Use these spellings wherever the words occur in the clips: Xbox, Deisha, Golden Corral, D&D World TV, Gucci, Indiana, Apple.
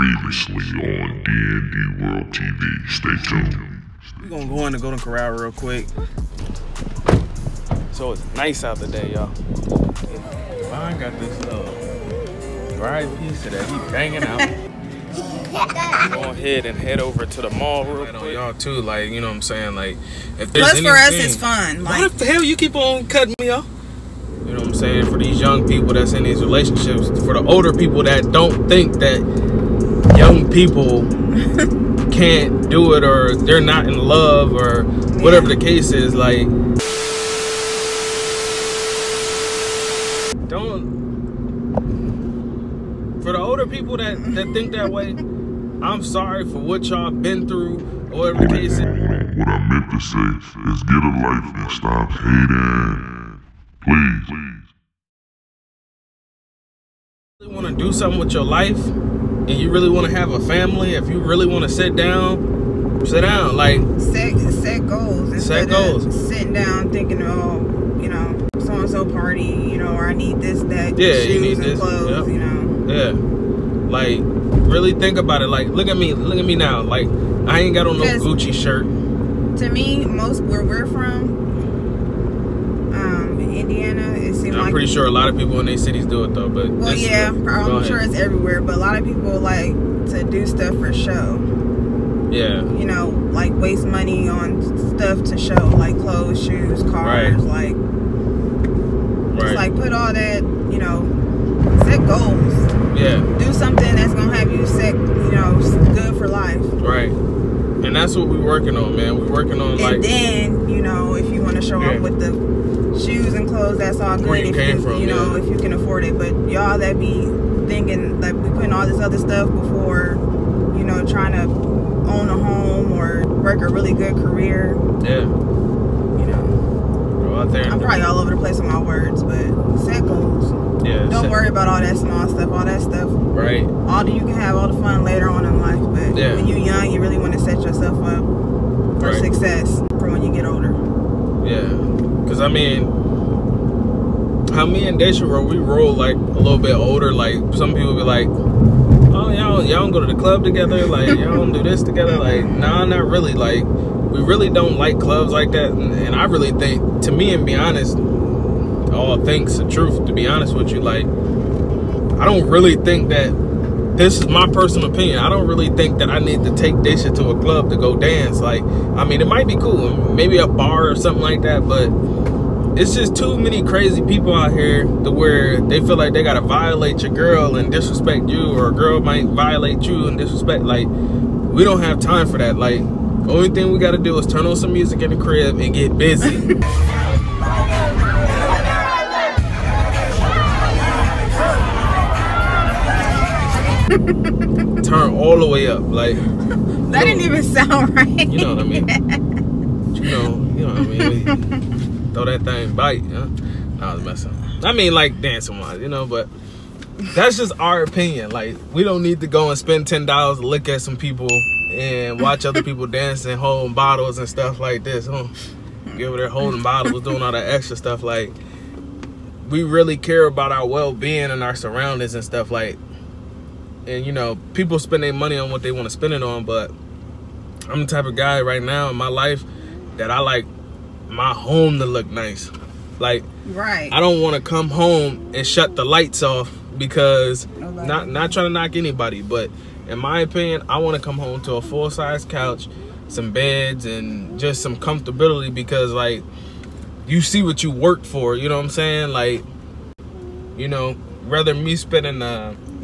Previously on D&D World TV. Stay tuned. We're going to go in the Golden Corral real quick. So it's nice out today, y'all. I got this little dry piece of that he's banging out. Go ahead and head over to the mall real quick. Y'all too, like, you know what I'm saying? Like, if there's anything, for us, it's fun. Like, what the hell you keep on cutting me off? You know what I'm saying? For these young people that's in these relationships, for the older people that don't think that young people can't do it or they're not in love or whatever the case is, like, don't. For the older people that think that way, I'm sorry for what y'all been through or whatever the case is. What I meant to say is get a life and stop hating. Please. If you really want to do something with your life and you really want to have a family, if you really want to sit down. Like, set goals. Instead of sitting down thinking, oh, you know, so-and-so party, you know, or I need this, that, yeah, shoes, you need and this, clothes, yeah. You know. Yeah. Like, really think about it. Like, look at me now. Like, I ain't got on no Gucci shirt. To me, most where we're from, Indiana, it seems like. I'm pretty sure a lot of people in their cities do it though, but. Well, yeah, I'm sure it's everywhere, but a lot of people like to do stuff for show. Yeah. You know, like waste money on stuff to show, like clothes, shoes, cars, right. Like. Just like put all that, you know, set goals. Yeah. Do something that's gonna have you set, you know, good for life. Right. And that's what we're working on, man. We're working on, like. And then, you know, if you want to show up with the shoes and clothes, that's all good if you can afford it. But y'all that be thinking that we putting all this other stuff before, you know, trying to own a home or work a really good career. Yeah. You know. Go out there. I'm probably all over the place with my words, but set goals. Yeah. Don't worry about all that small stuff, all that stuff. Right. You can have all the fun later on in life, but when you're young, you really want to set yourself up for success for when you get older. Yeah. Cause I mean, how me and Deisha were, we roll like a little bit older. Like some people be like, "Oh, y'all don't go to the club together. Like y'all don't do this together." Like, nah, not really. Like we really don't like clubs like that. And I really think, to me, and be honest, all things the truth. To be honest with you, like I don't really think that. This is my personal opinion. I don't really think that I need to take Deisha to a club to go dance. Like, I mean, it might be cool. Maybe a bar or something like that. But it's just too many crazy people out here to where they feel like they got to violate your girl and disrespect you. Or a girl might violate you and disrespect. Like, we don't have time for that. Like, the only thing we got to do is turn on some music in the crib and get busy. Turn all the way up, like that didn't even sound right. You know what I mean? You know what I mean? Throw that thing, bite. Huh? Nah, I was messing up. I mean, like dancing wise, you know. But that's just our opinion. Like, we don't need to go and spend $10 to look at some people and watch other people dancing, holding bottles and stuff like this. Huh? Get over there holding bottles, doing all that extra stuff. Like, we really care about our well-being and our surroundings and stuff like. And, you know, people spend their money on what they want to spend it on, but I'm the type of guy right now in my life that I like my home to look nice. Like, right. I don't want to come home and shut the lights off because, not trying to knock anybody, but in my opinion, I want to come home to a full-size couch, some beds, and just some comfortability because, like, you see what you work for, you know what I'm saying? Like, you know, rather me spending,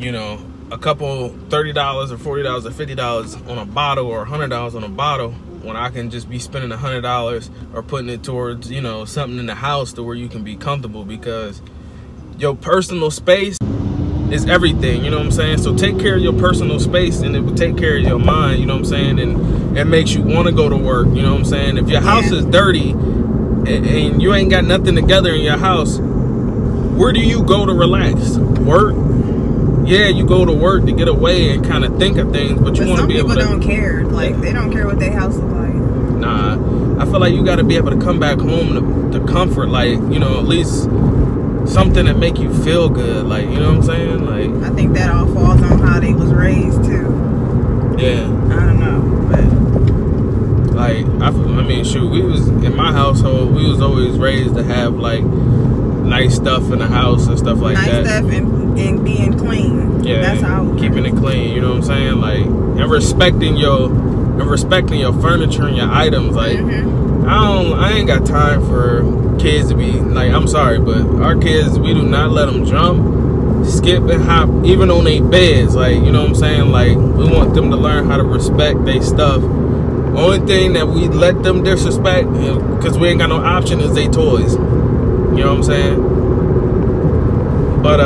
you know, a couple $30 or $40 or $50 on a bottle or $100 on a bottle when I can just be spending $100 or putting it towards, you know, something in the house to where you can be comfortable because your personal space is everything, you know what I'm saying? So take care of your personal space and it will take care of your mind, you know what I'm saying? And it makes you want to go to work, you know what I'm saying? If your house is dirty and you ain't got nothing together in your house, where do you go to relax? Work? Yeah, you go to work to get away and kind of think of things, but you want to be able to. Some people don't care. Like, they don't care what their house is like. Nah. I feel like you got to be able to come back home to comfort, like, you know, at least something that make you feel good. Like, you know what I'm saying? Like, I think that all falls on how they was raised, too. shoot, we was in my household, we was always raised to have like nice stuff in the house and stuff like that. Nice stuff and being clean. Yeah, that's how keeping it clean. You know what I'm saying? Like and respecting your furniture and your items. Like I ain't got time for kids to be like, I'm sorry, but our kids, we do not let them jump, skip and hop, even on their beds. Like, you know what I'm saying? Like, we want them to learn how to respect their stuff. Only thing that we let them disrespect, because we ain't got no option, is they toys. You know what I'm saying? But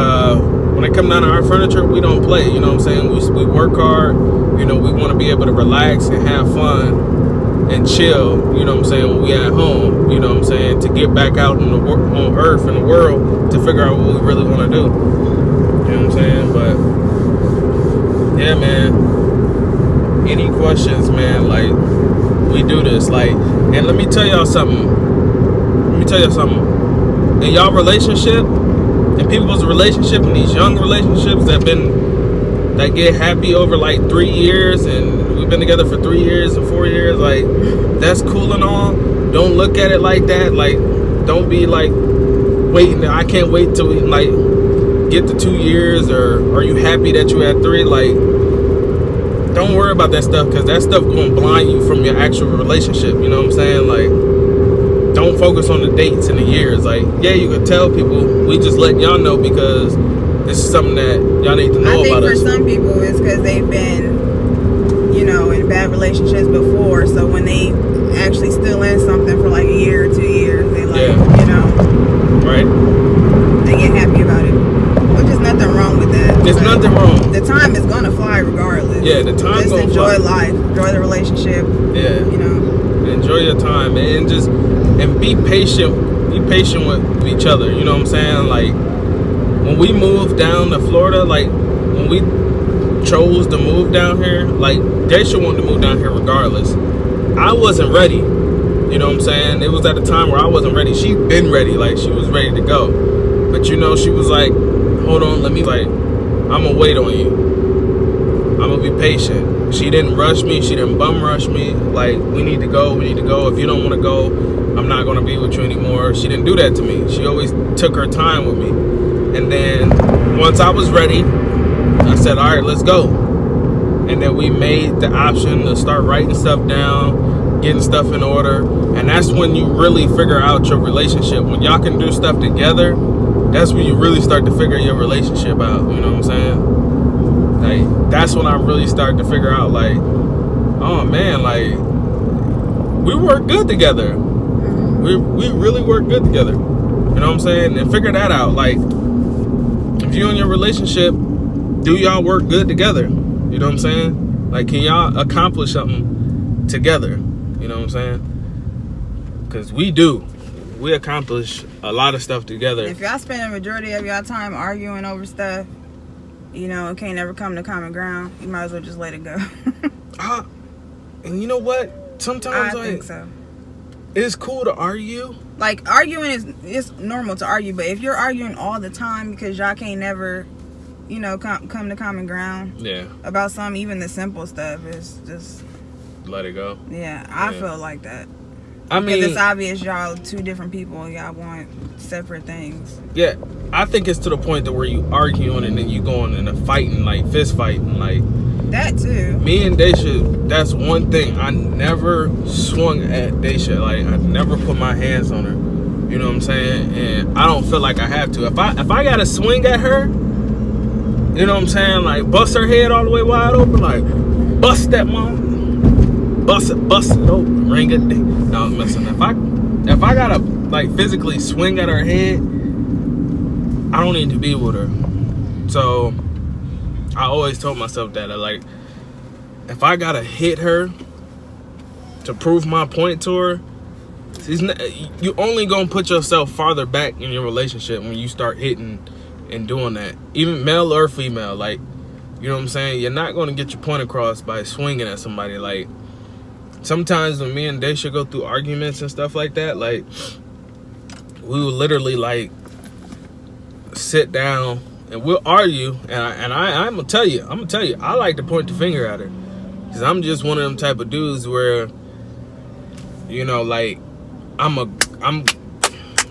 when it comes down to our furniture, we don't play. You know what I'm saying? We work hard. You know, we want to be able to relax and have fun and chill. You know what I'm saying? When we at home, you know what I'm saying? To get back out on earth and the world to figure out what we really want to do. You know what I'm saying? But yeah, man. Any questions, man? Like, we do this, like, and let me tell y'all something. In y'all relationship, in people's relationship, in these young relationships that get happy over like 3 years, and we've been together for 3 years and 4 years, like, that's cool and all. Don't look at it like that. Like, don't be like waiting. I can't wait till we like get to 2 years, or are you happy that you had 3? Like, don't worry about that stuff, because that stuff gonna blind you from your actual relationship. You know what I'm saying? Like, don't focus on the dates and the years. Like, yeah, you could tell people. We just letting y'all know because this is something that y'all need to know about us. I think for some people it's because they've been, you know, in bad relationships before. So when they actually still in something for like a year or 2 years, they like, you know, right? They get happy about it. Nothing wrong with that. There's nothing wrong. The time is gonna fly regardless. Yeah, the time is gonna fly. Just enjoy life, enjoy the relationship. Yeah, you know, enjoy your time, man, and just be patient. Be patient with each other. You know what I'm saying? Like, when we moved down to Florida, like when we chose to move down here, like Deisha wanted to move down here regardless. I wasn't ready. You know what I'm saying? It was at a time where I wasn't ready. She been ready. Like, she was ready to go, but you know, she was like, hold on, let me, like, I'm gonna wait on you. I'm gonna be patient. She didn't rush me. She didn't bum rush me. Like, we need to go. We need to go. If you don't want to go, I'm not gonna be with you anymore. She didn't do that to me. She always took her time with me. And then once I was ready, I said, all right, let's go. And then we made the option to start writing stuff down, getting stuff in order. And that's when you really figure out your relationship. When y'all can do stuff together, that's when you really start to figure your relationship out. You know what I'm saying? Like, that's when I really start to figure out, like, oh man, like, we work good together. We really work good together. You know what I'm saying? And figure that out. Like, if you in your relationship, do y'all work good together? You know what I'm saying? Like, can y'all accomplish something together? You know what I'm saying? Because we do. We accomplish a lot of stuff together. If y'all spend the majority of y'all time arguing over stuff, you know, it can't ever come to common ground. You might as well just let it go. And you know what? Sometimes I think so. It's cool to argue. Like, arguing it's normal to argue, but if you're arguing all the time because y'all can't never, you know, come to common ground. Yeah. About some, even the simple stuff, it's just let it go. Yeah, I feel like that. I mean, it's obvious y'all two different people. Y'all want separate things. Yeah, I think it's to the point that where you arguing and then you going in a fighting, like fist fighting, like that too. Me and Deisha, that's one thing I never swung at Deisha. Like, I never put my hands on her. You know what I'm saying? And I don't feel like I have to. If I gotta swing at her, you know what I'm saying? Like, bust her head all the way wide open, like bust that mom. Bust it open, ring it. No, listen, if I gotta like physically swing at her head, I don't need to be with her. So I always told myself that, like, if I gotta hit her to prove my point to her, you only gonna put yourself farther back in your relationship when you start hitting and doing that. Even male or female, like, you know what I'm saying? You're not gonna get your point across by swinging at somebody. Like, sometimes when me and Deisha go through arguments and stuff like that, like, we will literally, like, sit down and we'll argue. And I'm going to tell you, I like to point the finger at her. Because I'm just one of them type of dudes where You know, like I'm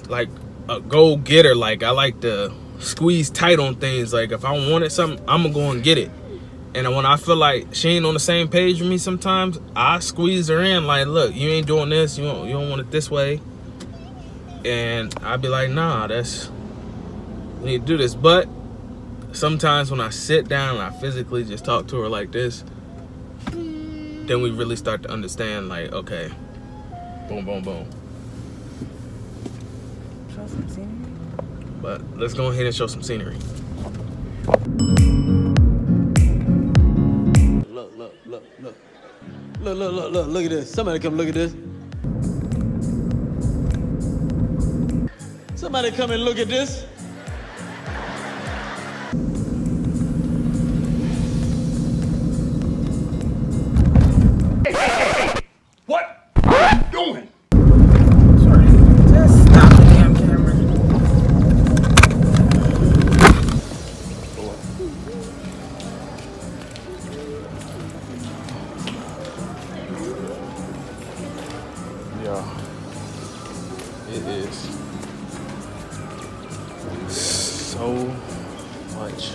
like a go getter. Like I like to squeeze tight on things. Like if I wanted something, I'm gonna go and get it. And when I feel like she ain't on the same page with me sometimes, I squeeze her in. Like, look, you ain't doing this. You don't want it this way. And I'd be like, nah, that's, we need to do this. But sometimes when I sit down and I physically just talk to her like this, then we really start to understand, like, okay, boom, boom, boom. Show some scenery. But let's go ahead and show some scenery. Look, look, look, look. Look, look, look, look, look at this. Somebody come look at this. Somebody come and look at this. Hey. What? What are you doing? Sorry. Just stop the damn camera. Yeah. It is. So much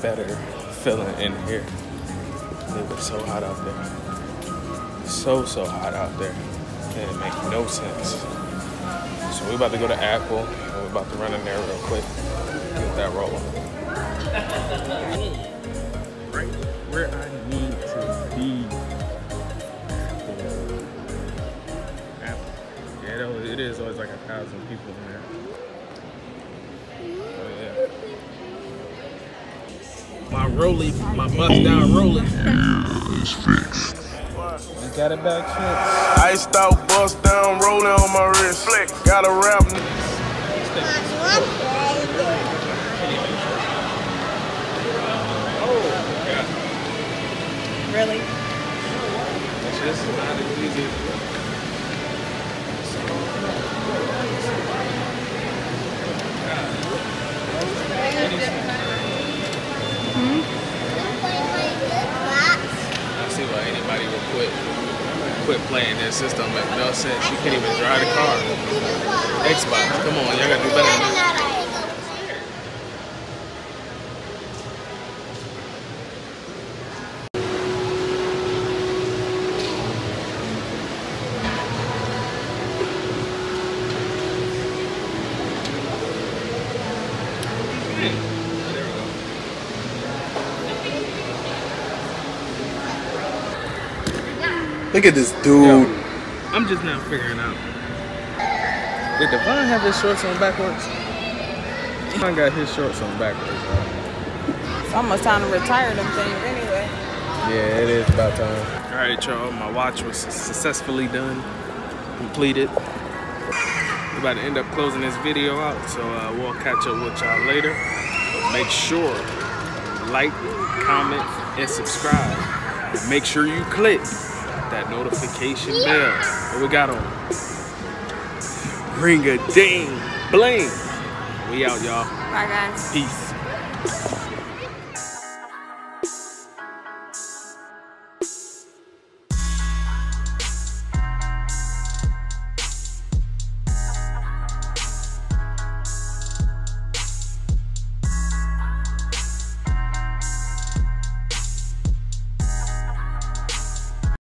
better feeling in here. It was so hot out there. So hot out there. And it makes no sense. So we're about to go to Apple and we're about to run in there real quick. Get that rolling. Right where I need to be. Apple. Yeah, it is always like 1,000 people in there. My rollie, my bust down rollie. Yeah, it's fixed. You got it back, shit. Iced out, bust down, rolling on my wrist. Flick, got a rap. Really? That's just not as easy. Anybody will quit playing their system. Like Mel said, she can't even drive the car. Xbox, come on, y'all gotta do better than that. Look at this dude. Yo, I'm just now figuring out. Did Devon have his shorts on backwards? Devon got his shorts on backwards. Right? It's almost time to retire them things anyway. Yeah, it is about time. Alright y'all, my watch was successfully done. Completed. We're about to end up closing this video out, so we'll catch up with y'all later. But make sure to like, comment, and subscribe. And make sure you click that notification bell. What we got on? Ring a ding bling. We out, y'all. Bye guys. Peace.